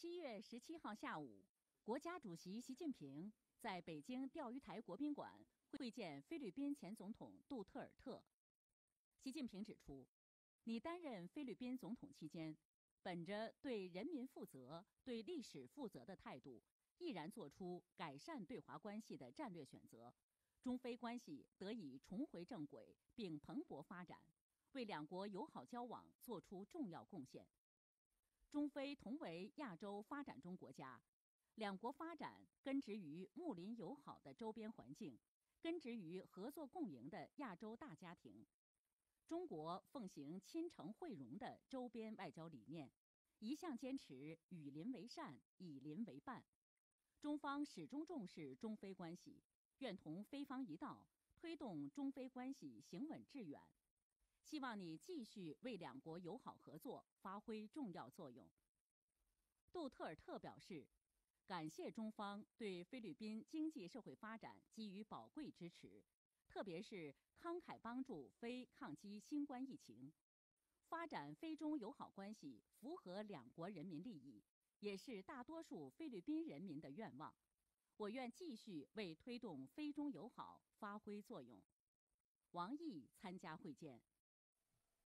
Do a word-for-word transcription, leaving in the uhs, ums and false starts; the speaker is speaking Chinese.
七月十七号下午，国家主席习近平在北京钓鱼台国宾馆会见菲律宾前总统杜特尔特。习近平指出，你担任菲律宾总统期间，本着对人民负责、对历史负责的态度，毅然作出改善对华关系的战略选择，中菲关系得以重回正轨并蓬勃发展，为两国友好交往作出重要贡献。 中非同为亚洲发展中国家，两国发展根植于睦邻友好的周边环境，根植于合作共赢的亚洲大家庭。中国奉行亲诚惠容的周边外交理念，一向坚持与邻为善，以邻为伴。中方始终重视中非关系，愿同菲方一道推动中非关系行稳致远。 希望你继续为两国友好合作发挥重要作用。杜特尔特表示，感谢中方对菲律宾经济社会发展给予宝贵支持，特别是慷慨帮助菲抗击新冠疫情。发展菲中友好关系符合两国人民利益，也是大多数菲律宾人民的愿望。我愿继续为推动菲中友好发挥作用。王毅参加会见。